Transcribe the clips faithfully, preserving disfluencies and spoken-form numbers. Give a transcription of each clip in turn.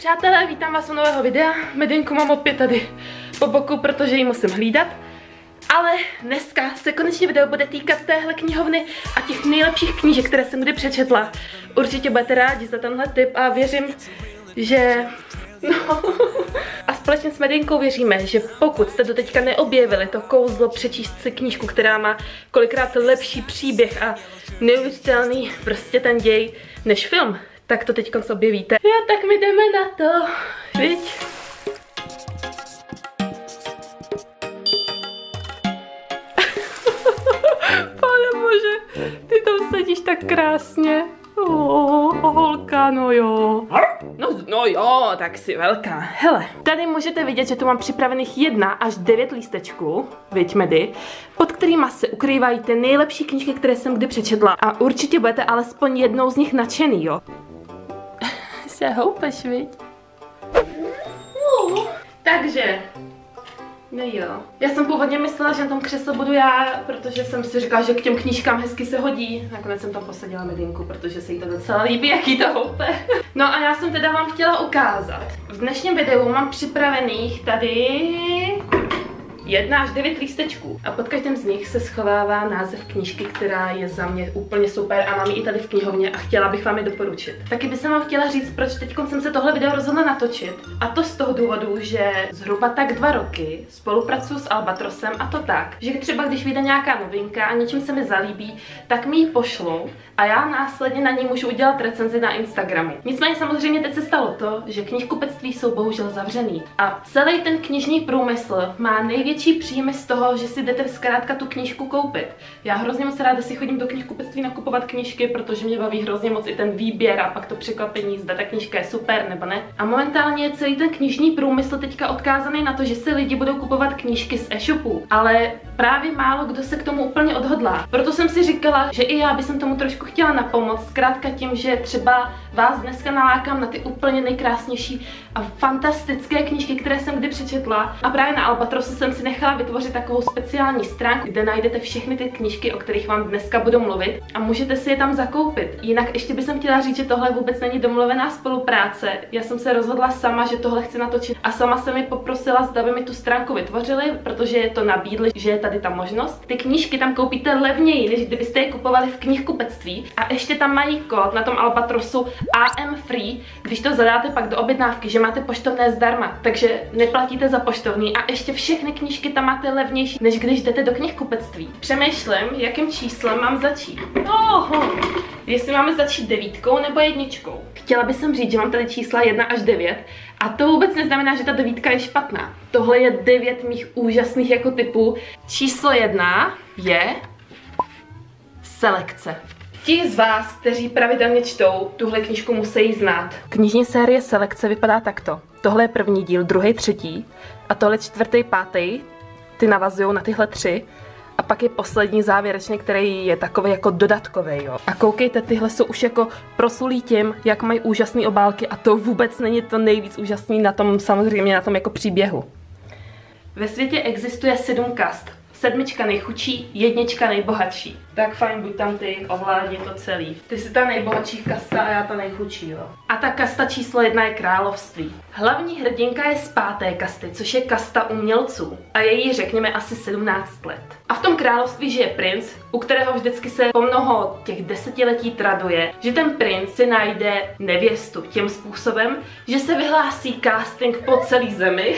Přátelé, vítám vás u nového videa. Medinku mám opět tady po boku, protože ji musím hlídat. Ale dneska se konečně video bude týkat téhle knihovny a těch nejlepších knížek, které jsem kdy přečetla. Určitě budete rádi za tenhle tip a věřím, že... No. A společně s Medinkou věříme, že pokud jste doteďka neobjevili to kouzlo přečíst si knížku, která má kolikrát lepší příběh a neuvěřitelný prostě ten děj než film, tak to teď konc objevíte. Jo, tak my jdeme na to. Viď? Pane bože, ty tam sedíš tak krásně. Oh, holka, no jo. No, no jo, tak si velká. Hele, tady můžete vidět, že tu mám připravených jedna až devět lístečků, viď Medy, pod kterýma se ukrývají ty nejlepší knížky, které jsem kdy přečetla. A určitě budete alespoň jednou z nich nadšený, jo. Se houpeš, viď? Uh, takže, no jo. Já jsem původně myslela, že na tom křesle budu já, protože jsem si říkala, že k těm knížkám hezky se hodí. Nakonec jsem tam posadila Medinku, protože se jí to docela líbí, jaký to houpe. No a já jsem teda vám chtěla ukázat. V dnešním videu mám připravených tady jedna až devět lístečků. A pod každým z nich se schovává název knížky, která je za mě úplně super a mám ji i tady v knihovně a chtěla bych vám ji doporučit. Taky bych vám chtěla říct, proč teď jsem se tohle video rozhodla natočit. A to z toho důvodu, že zhruba tak dva roky spolupracuji s Albatrosem a to tak, že třeba když vyjde nějaká novinka a něčím se mi zalíbí, tak mi ji pošlou a já následně na ní můžu udělat recenzi na Instagramu. Nicméně samozřejmě teď se stalo to, že knihkupectví jsou bohužel zavřený a celý ten knižní průmysl má největší příjmy z toho, že si jdete zkrátka tu knížku koupit. Já hrozně moc ráda si chodím do knihkupectví nakupovat knížky, protože mě baví hrozně moc i ten výběr a pak to překvapení, zda ta knížka je super nebo ne. A momentálně je celý ten knižní průmysl teďka odkázaný na to, že si lidi budou kupovat knížky z e-shopů, ale právě málo kdo se k tomu úplně odhodlá. Proto jsem si říkala, že i já bych tomu trošku chtěla napomoct, zkrátka tím, že třeba vás dneska nalákám na ty úplně nejkrásnější a fantastické knížky, které jsem kdy přečetla. A právě na Albatrosu jsem si nechala vytvořit takovou speciální stránku, kde najdete všechny ty knížky, o kterých vám dneska budu mluvit a můžete si je tam zakoupit. Jinak ještě bych chtěla říct, že tohle vůbec není domluvená spolupráce. Já jsem se rozhodla sama, že tohle chci natočit a sama jsem mi poprosila, zda by mi tu stránku vytvořili, protože je to nabídli, že je tady ta možnost. Ty knížky tam koupíte levněji, než kdybyste je kupovali v knihkupectví a ještě tam mají kód na tom Albatrosu A M Free, když to zadáte pak do objednávky, že máte poštovné zdarma, takže neplatíte za poštovní a ještě všechny knížky tam máte levnější, než když jdete do knihkupectví. Přemýšlím, jakým číslem mám začít. Oho, jestli máme začít devítkou nebo jedničkou. Chtěla bych sem říct, že mám tady čísla jedna až devět a to vůbec neznamená, že ta devítka je špatná. Tohle je devět mých úžasných jako typů. Číslo jedna je selekce. Ti z vás, kteří pravidelně čtou, tuhle knížku musí znát. Knižní série Selekce vypadá takto. Tohle je první díl, druhý, třetí a tohle čtvrtý, pátý, ty navazují na tyhle tři a pak je poslední závěrečný, který je takový jako dodatkový, jo. A koukejte, tyhle jsou už jako prosulí tím, jak mají úžasné obálky a to vůbec není to nejvíc úžasný na tom, samozřejmě na tom jako příběhu. Ve světě existuje sedm kast. Sedmička nejchudší, jednička nejbohatší. Tak fajn, buď tam ty, ovládně to celý. Ty jsi ta nejbohatší kasta a já ta nejchudší, jo. A ta kasta číslo jedna je království. Hlavní hrdinka je z páté kasty, což je kasta umělců. A je jí, řekněme, asi sedmnáct let. A v tom království žije princ, u kterého vždycky se po mnoho těch desetiletí traduje, že ten princ si najde nevěstu tím způsobem, že se vyhlásí casting po celý zemi.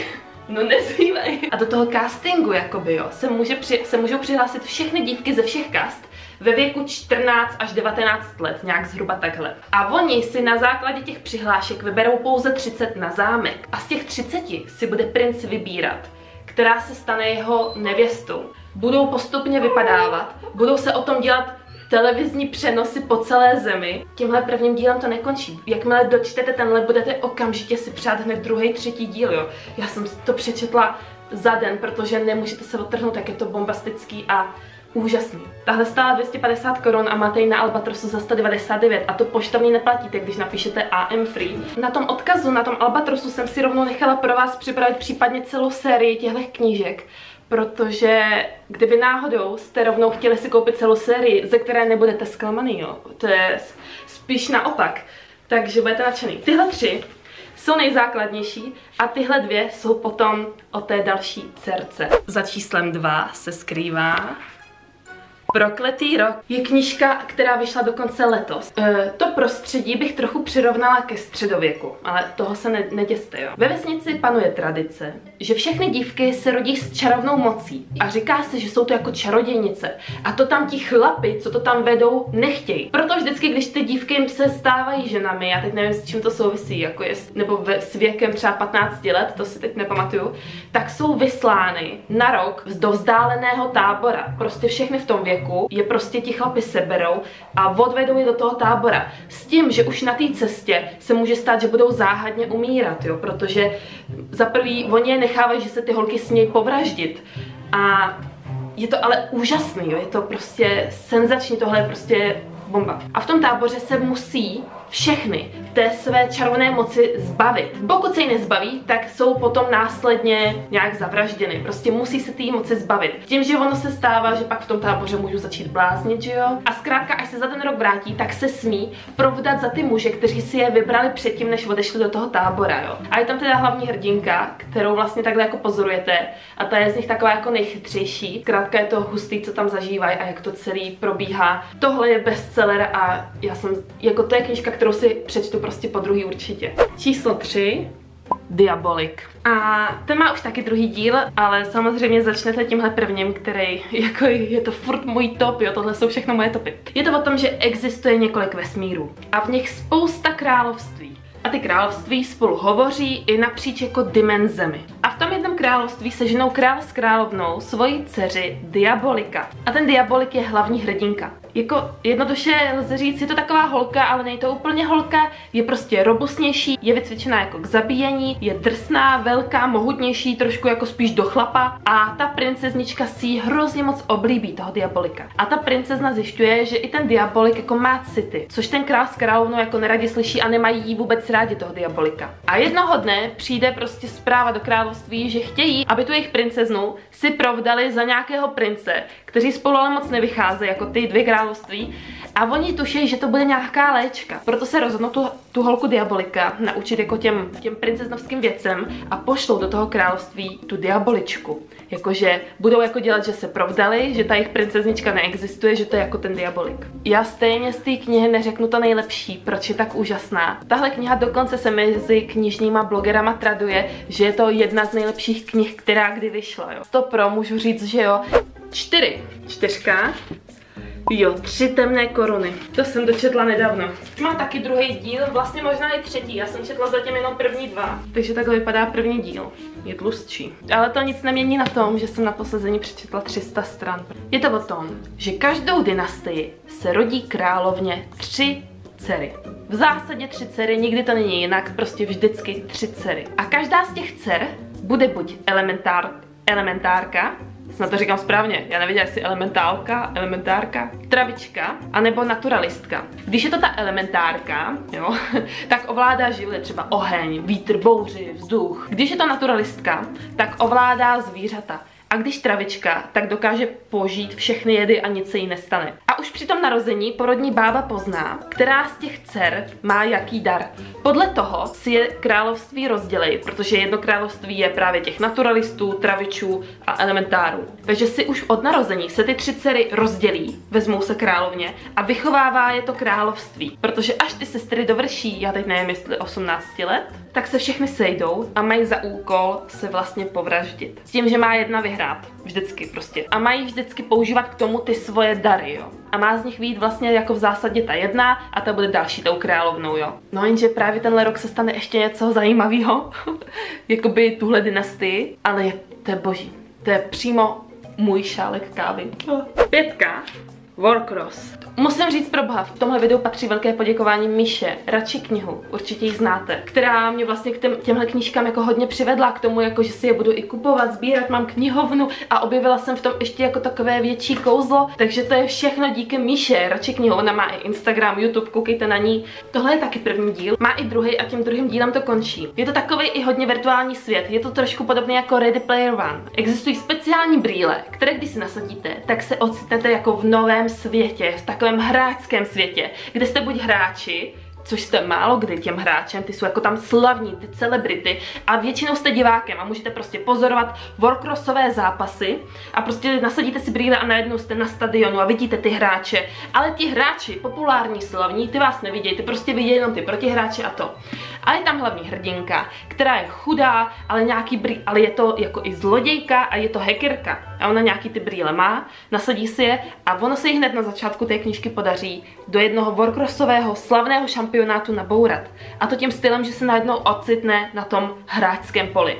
No nezvílej. A do toho castingu, jakoby jo, se, může při, se můžou přihlásit všechny dívky ze všech kast ve věku čtrnáct až devatenáct let, nějak zhruba takhle. A oni si na základě těch přihlášek vyberou pouze třicet na zámek. A z těch třiceti si bude princ vybírat, která se stane jeho nevěstou. Budou postupně vypadávat, budou se o tom dělat televizní přenosy po celé zemi. Tímhle prvním dílem to nekončí. Jakmile dočtete tenhle, budete okamžitě si přát hned druhý, třetí díl, jo. Já jsem to přečetla za den, protože nemůžete se odtrhnout, jak je to bombastický a úžasný. Tahle stála dvě stě padesát korun a máte ji na Albatrosu za sto devadesát devět a to poštovní neplatíte, když napíšete A M Free. Na tom odkazu, na tom Albatrosu jsem si rovnou nechala pro vás připravit případně celou sérii těchto knížek, protože kdyby náhodou jste rovnou chtěli si koupit celou sérii, ze které nebudete zklamaný, jo, to je spíš naopak, takže budete nadšený. Tyhle tři jsou nejzákladnější a tyhle dvě jsou potom o té další dcerce. Za číslem dva se skrývá Prokletý rok. Je knížka, která vyšla dokonce letos. E, to prostředí bych trochu přirovnala ke středověku, ale toho se ne neděste, jo. Ve vesnici panuje tradice, že všechny dívky se rodí s čarovnou mocí a říká se, že jsou to jako čarodějnice. A to tam ti chlapi, co to tam vedou, nechtějí. Proto vždycky, když ty dívky jim se stávají ženami, já teď nevím, s čím to souvisí, jako je, nebo ve, s věkem třeba patnácti let, to si teď nepamatuju, tak jsou vyslány na rok do vzdáleného tábora. Prostě všechny v tom věku. Je prostě ti chlapi seberou a odvedou je do toho tábora. S tím, že už na té cestě se může stát, že budou záhadně umírat, jo, protože za prvý oni je nechávají, že se ty holky smějí povraždit. A je to ale úžasný, jo, je to prostě senzační, tohle je prostě bomba. A v tom táboře se musí všechny té své čarovné moci zbavit. Pokud se jí nezbaví, tak jsou potom následně nějak zavražděny. Prostě musí se té moci zbavit. Tím, že ono se stává, že pak v tom táboře můžu začít bláznit, že jo? A zkrátka, až se za ten rok vrátí, tak se smí provdat za ty muže, kteří si je vybrali předtím, než odešli do toho tábora, jo? A je tam teda hlavní hrdinka, kterou vlastně takhle jako pozorujete, a ta je z nich taková jako nejchytřejší. Zkrátka je to hustý, co tam zažívají a jak to celý probíhá. Tohle je bestseller a já jsem, jako to je knížka, kterou si přečtu prostě po druhý určitě. Číslo tři. Diabolik. A ten má už taky druhý díl, ale samozřejmě začnete tímhle prvním, který jako je to furt můj top, jo, tohle jsou všechno moje topy. Je to o tom, že existuje několik vesmírů a v nich spousta království. A ty království spolu hovoří i napříč jako dimenzemi. A v tom jednom království seženou král s královnou svoji dceři Diabolika. A ten Diabolik je hlavní hrdinka. Jako jednoduše lze říct, je to taková holka, ale není to úplně holka, je prostě robustnější, je vycvičená jako k zabíjení, je drsná, velká, mohutnější, trošku jako spíš do chlapa. A ta princeznička si ji hrozně moc oblíbí, toho Diabolika. A ta princezna zjišťuje, že i ten Diabolik jako má city, což ten král s královnou jako neradě slyší a nemají jí vůbec rádi, toho Diabolika. A jednoho dne přijde prostě zpráva do království, že chtějí, aby tu jejich princeznu si provdali za nějakého prince, kteří spolu ale moc nevycházejí, jako ty dvě království, a oni tuší, že to bude nějaká léčka. Proto se rozhodnou tu, tu holku Diabolika naučit jako těm, těm princeznovským věcem a pošlou do toho království tu Diaboličku. Jakože budou jako dělat, že se provdali, že ta jejich princeznička neexistuje, že to je jako ten Diabolik. Já stejně z té knihy neřeknu to nejlepší, proč je tak úžasná. Tahle kniha dokonce se mezi knižníma blogerama traduje, že je to jedna z nejlepších knih, která kdy vyšla, jo. To pro můžu říct, že jo. Čtyři. Čtyřka. Jo, Tři temné koruny. To jsem dočetla nedávno. Mám taky druhý díl, vlastně možná i třetí. Já jsem četla zatím jenom první dva. Takže takhle vypadá první díl. Je tlustší. Ale to nic nemění na tom, že jsem na posazení přečetla tři sta stran. Je to o tom, že každou dynastii se rodí královně tři dcery. V zásadě tři dcery, nikdy to není jinak, prostě vždycky tři dcery. A každá z těch dcer bude buď elementár, elementárka, snad to říkám správně, já nevěděla, jestli elementálka, elementárka, travička, anebo naturalistka. Když je to ta elementárka, jo, tak ovládá živly, třeba oheň, vítr, bouři, vzduch. Když je to naturalistka, tak ovládá zvířata. A když travička, tak dokáže požít všechny jedy a nic se jí nestane. A už při tom narození porodní bába pozná, která z těch dcer má jaký dar. Podle toho si je království rozdělejí, protože jedno království je právě těch naturalistů, travičů a elementárů. Takže si už od narození se ty tři dcery rozdělí, vezmou se královně a vychovává je to království. Protože až ty sestry dovrší, já teď nevím, jestli osmnáct let, tak se všechny sejdou a mají za úkol se vlastně povraždit. S tím, že má jedna vyhrát. Vždycky prostě. A mají vždycky používat k tomu ty svoje dary, jo. A má z nich vyjít vlastně jako v zásadě ta jedna a ta bude další tou královnou, jo. No jenže právě tenhle rok se stane ještě něco zajímavého. Jakoby tuhle dynastii. Ale je, to je boží. To je přímo můj šálek kávy. Pětka. Warcross. Musím říct pro boha, v tomhle videu patří velké poděkování Míše, Radši knihu, určitě ji znáte, která mě vlastně k těm, těmhle knížkám jako hodně přivedla k tomu, jako že si je budu i kupovat, sbírat, mám knihovnu a objevila jsem v tom ještě jako takové větší kouzlo, takže to je všechno díky Míše, Radši knihu, ona má i Instagram, YouTube, koukejte na ní. Tohle je taky první díl, má i druhý a tím druhým dílem to končí. Je to takový i hodně virtuální svět, je to trošku podobné jako Ready Player One. Existují speciální brýle, které když si nasadíte, tak se ocitnete jako v novém světě, v takovém hráčském světě, kde jste buď hráči, což jste málo kdy těm hráčem, ty jsou jako tam slavní, ty celebrity, a většinou jste divákem a můžete prostě pozorovat workrossové zápasy a prostě nasadíte si brýle a najednou jste na stadionu a vidíte ty hráče, ale ti hráči, populární, slavní, ty vás nevidějí, ty prostě vidějí jenom ty protihráče a to. A je tam hlavní hrdinka, která je chudá, ale nějaký brý, ale je to jako i zlodějka a je to hackerka. A ona nějaký ty brýle má, nasadí si je a ono se jí hned na začátku té knížky podaří do jednoho workrossového slavného šampionátu nabourat. A to tím stylem, že se najednou ocitne na tom hráčském poli.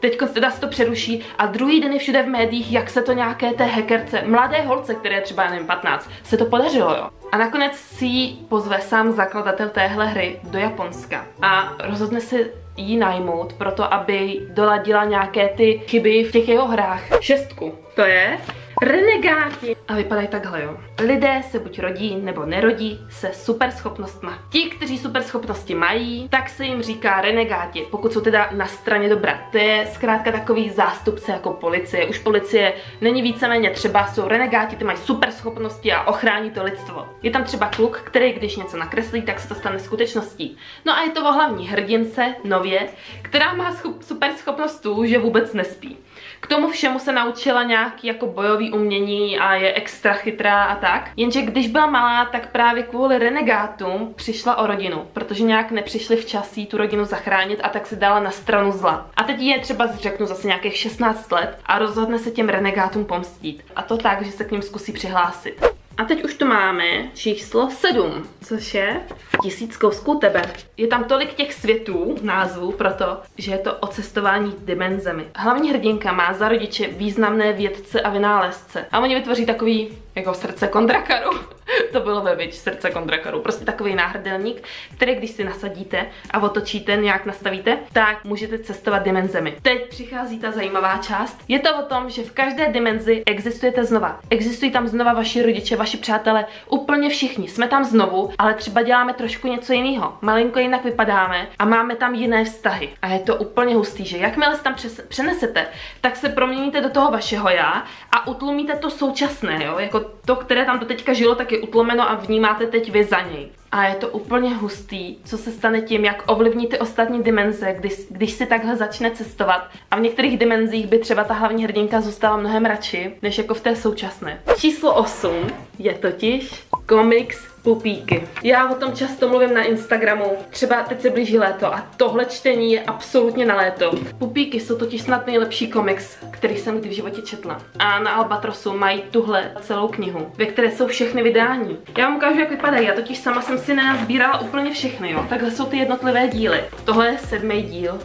Teďko teda se to přeruší a druhý den je všude v médiích, jak se to nějaké té hackerce, mladé holce, které je třeba, nevím, patnáct, se to podařilo, jo. A nakonec si ji pozve sám zakladatel téhle hry do Japonska a rozhodne si jí najmout proto, aby doladila nějaké ty chyby v těch jeho hrách. Šestku. To je renegáti. A vypadají takhle, jo. Lidé se buď rodí nebo nerodí se superschopnostma. Ti, kteří superschopnosti mají, tak se jim říká renegáti, pokud jsou teda na straně dobra. To je zkrátka takový zástupce jako policie. Už policie není víceméně třeba, jsou renegáti, ty mají superschopnosti a ochrání to lidstvo. Je tam třeba kluk, který když něco nakreslí, tak se to stane skutečností. No a je to o hlavní hrdince, nově, která má superschopnost tu, že vůbec nespí. K tomu všemu se naučila nějaký jako bojový umění a je extra chytrá a tak. Jenže když byla malá, tak právě kvůli renegátům přišla o rodinu, protože nějak nepřišli včas jí tu rodinu zachránit a tak se dala na stranu zla. A teď je třeba, řeknu, zase nějakých šestnáct let a rozhodne se těm renegátům pomstít. A to tak, že se k ním zkusí přihlásit. A teď už tu máme číslo sedm, což je tisíc kousků tebe. Je tam tolik těch světů, názvů, proto, že je to o cestování dimenzemi. Hlavní hrdinka má za rodiče významné vědce a vynálezce. A oni vytvoří takový, jako srdce Kondrakaru. To bylo ve Witch, srdce Kondrakaru. Prostě takový náhrdelník, který když si nasadíte a otočíte, nějak nastavíte, tak můžete cestovat dimenzemi. Teď přichází ta zajímavá část. Je to o tom, že v každé dimenzi existujete znova. Existují tam znova vaši rodiče, vaši přátelé, úplně všichni. Jsme tam znovu, ale třeba děláme trošku něco jiného. Malinko jinak vypadáme a máme tam jiné vztahy. A je to úplně hustý, že jakmile se tam přenesete, tak se proměníte do toho vašeho já a utlumíte to současné, jo? Jako to, které tam doteďka žilo, tak je utlumeno a vnímáte teď vy za něj. A je to úplně hustý, co se stane tím, jak ovlivní ty ostatní dimenze, když, když si takhle začne cestovat. A v některých dimenzích by třeba ta hlavní hrdinka zůstala mnohem radši, než jako v té současné. Číslo osm je totiž komiks Pupíky. Já o tom často mluvím na Instagramu, třeba teď se blíží léto a tohle čtení je absolutně na léto. Pupíky jsou totiž snad nejlepší komiks, který jsem kdy v životě četla. A na Albatrosu mají tuhle celou knihu, ve které jsou všechny vydání. Já vám ukážu, jak vypadají, já totiž sama jsem si nenazbírala úplně všechny, jo. Takhle jsou ty jednotlivé díly. Tohle je sedmý díl.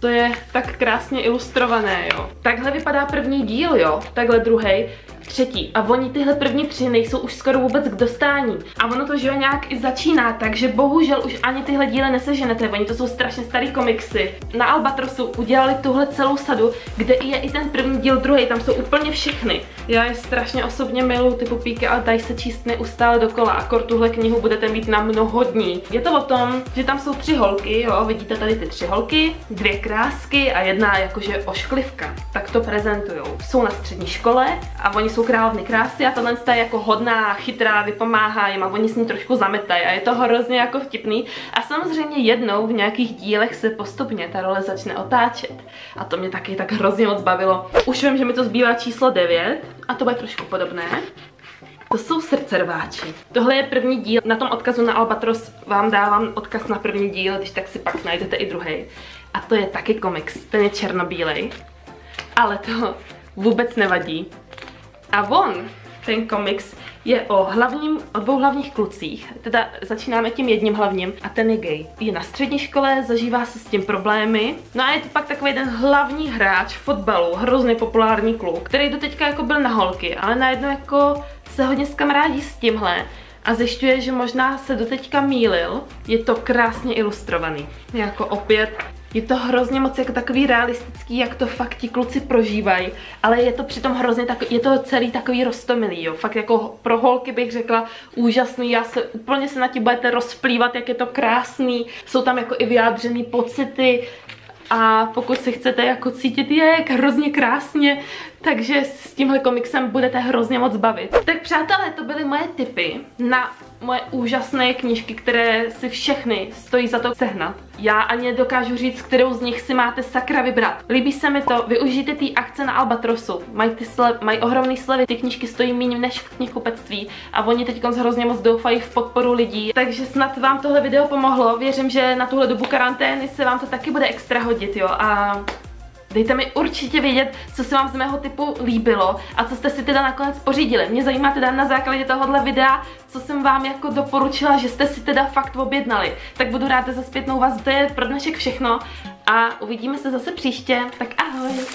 To je tak krásně ilustrované, jo. Takhle vypadá první díl, jo. Takhle druhý. Třetí. A oni tyhle první tři nejsou už skoro vůbec k dostání. A ono to, že jo, nějak i začíná, takže bohužel už ani tyhle díle neseženete, oni to jsou strašně starý komiksy. Na Albatrosu udělali tuhle celou sadu, kde je i ten první díl, druhý, tam jsou úplně všechny. Já je strašně osobně miluju, ty Pupíky, ale dají se číst neustále dokola, akor tuhle knihu budete mít na mnoho dní. Je to o tom, že tam jsou tři holky, jo, vidíte tady ty tři holky, dvě krásky a jedna jakože ošklivka. Tak to prezentujou. Jsou na střední škole a oni jsou královny krásy a tohle je jako hodná, chytrá, vypomáhá jim a oni s ní trošku zametají a je to hrozně jako vtipný. A samozřejmě jednou v nějakých dílech se postupně ta role začne otáčet. A to mě taky tak hrozně moc bavilo. Už vím, že mi to zbývá číslo devět a to bude trošku podobné. To jsou srdcerváči. Tohle je první díl, na tom odkazu na Albatros vám dávám odkaz na první díl, když tak si pak najdete i druhý. A to je taky komiks, ten je černobílej, ale to vůbec nevadí. A on, ten komiks, je o hlavním, o dvou hlavních klucích, teda začínáme tím jedním hlavním a ten je gay. Je na střední škole, zažívá se s tím problémy, no a je to pak takový ten hlavní hráč fotbalu, hrozně populární kluk, který doteďka jako byl na holky, ale najednou jako se hodně zkamarádí s tímhle a zjišťuje, že možná se doteďka mýlil. Je to krásně ilustrovaný, jako opět. Je to hrozně moc jako takový realistický, jak to fakt ti kluci prožívají, ale je to přitom hrozně tak, je to celý takový roztomilý, jo. Fakt jako pro holky bych řekla úžasný, já se úplně se na tím budete rozplývat, jak je to krásný, jsou tam jako i vyjádřený pocity. a pokud si chcete jako cítit je hrozně krásně, takže s tímhle komiksem budete hrozně moc bavit. Tak přátelé, to byly moje tipy na moje úžasné knížky, které si všechny stojí za to sehnat. Já ani dokážu říct, kterou z nich si máte sakra vybrat. Líbí se mi to, využijte ty akce na Albatrosu. Mají, ty slev, mají ohromný slevy, ty knížky stojí méně než v knihkupectví a oni teďkon hrozně moc doufají v podporu lidí. Takže snad vám tohle video pomohlo, věřím, že na tuhle dobu karantény se vám to taky bude extra hodit, jo, a dejte mi určitě vědět, co se vám z mého typu líbilo a co jste si teda nakonec pořídili. Mě zajímá teda na základě tohohle videa, co jsem vám jako doporučila, že jste si teda fakt objednali. Tak budu ráda za zpětnou vazbu. To je pro dnešek všechno a uvidíme se zase příště. Tak ahoj!